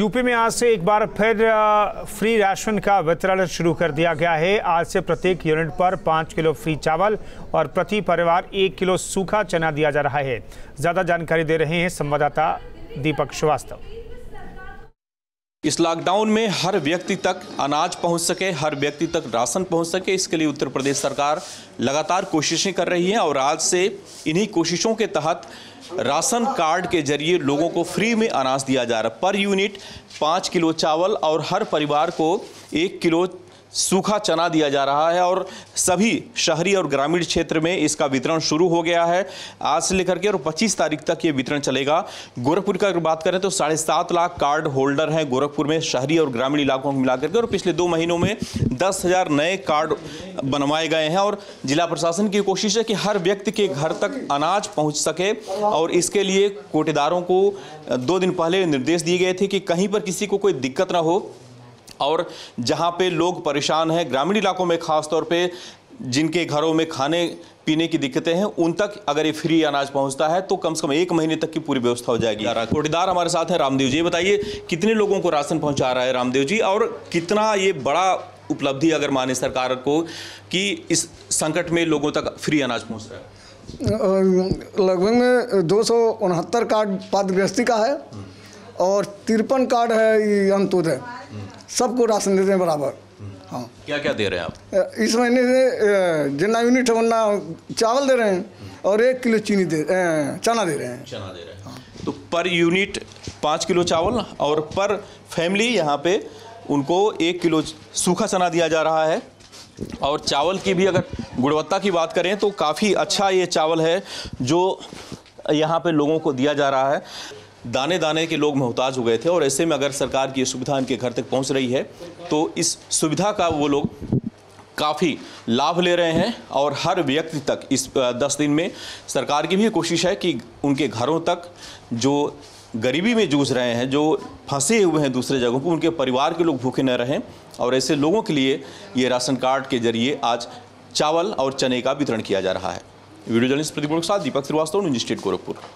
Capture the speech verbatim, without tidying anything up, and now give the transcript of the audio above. UP में आज से एक बार फिर फ्री राशन का वितरण शुरू कर दिया गया है। आज से प्रत्येक यूनिट पर पाँच किलो फ्री चावल और प्रति परिवार एक किलो सूखा चना दिया जा रहा है। ज़्यादा जानकारी दे रहे हैं संवाददाता दीपक श्रीवास्तव। इस लॉकडाउन में हर व्यक्ति तक अनाज पहुंच सके, हर व्यक्ति तक राशन पहुंच सके, इसके लिए उत्तर प्रदेश सरकार लगातार कोशिशें कर रही है और आज से इन्हीं कोशिशों के तहत राशन कार्ड के जरिए लोगों को फ्री में अनाज दिया जा रहा है। पर यूनिट पाँच किलो चावल और हर परिवार को एक किलो सूखा चना दिया जा रहा है और सभी शहरी और ग्रामीण क्षेत्र में इसका वितरण शुरू हो गया है। आज से लेकर के और पच्चीस तारीख तक ये वितरण चलेगा। गोरखपुर का अगर बात करें तो साढ़े सात लाख कार्ड होल्डर हैं गोरखपुर में शहरी और ग्रामीण इलाकों को मिलाकर के, और पिछले दो महीनों में दस हज़ार नए कार्ड बनवाए गए हैं। और जिला प्रशासन की कोशिश है कि हर व्यक्ति के घर तक अनाज पहुँच सके और इसके लिए कोटेदारों को दो दिन पहले निर्देश दिए गए थे कि कहीं पर किसी को कोई दिक्कत ना हो। और जहां पे लोग परेशान हैं ग्रामीण इलाकों में, खासतौर पे जिनके घरों में खाने पीने की दिक्कतें हैं, उन तक अगर ये फ्री अनाज पहुंचता है तो कम से कम एक महीने तक की पूरी व्यवस्था हो जाएगी। कोटेदार हमारे साथ हैं रामदेव जी। बताइए कितने लोगों को राशन पहुंचा रहा है रामदेव जी, और कितना ये बड़ा उपलब्धि अगर माने सरकार को कि इस संकट में लोगों तक फ्री अनाज पहुँच रहा है? लगभग में दो सौ उनहत्तर कार्ड पात्रग्रस्ती का है और तिरपन कार्ड है अंत्योदय, सबको राशन देते हैं बराबर। हाँ, क्या क्या दे रहे हैं आप इस महीने से? जितना यूनिट है उतना चावल दे रहे हैं और एक किलो चीनी दे चना दे रहे हैं चना दे रहे हैं हाँ। तो पर यूनिट पाँच किलो चावल और पर फैमिली यहाँ पे उनको एक किलो सूखा चना दिया जा रहा है। और चावल की भी अगर गुणवत्ता की बात करें तो काफ़ी अच्छा ये चावल है जो यहाँ पर लोगों को दिया जा रहा है। दाने दाने के लोग मोहताज हो गए थे और ऐसे में अगर सरकार की सुविधा इनके घर तक पहुंच रही है तो इस सुविधा का वो लोग काफ़ी लाभ ले रहे हैं। और हर व्यक्ति तक इस दस दिन में सरकार की भी कोशिश है कि उनके घरों तक जो गरीबी में जूझ रहे हैं, जो फंसे हुए हैं दूसरे जगहों पर, उनके परिवार के लोग भूखे न रहें, और ऐसे लोगों के लिए ये राशन कार्ड के जरिए आज चावल और चने का वितरण किया जा रहा है। वीडियो जर्नलिस्ट प्रतिपूर्ण के साथ दीपक श्रीवास्तव, न्यूज़ स्टेट गोरखपुर।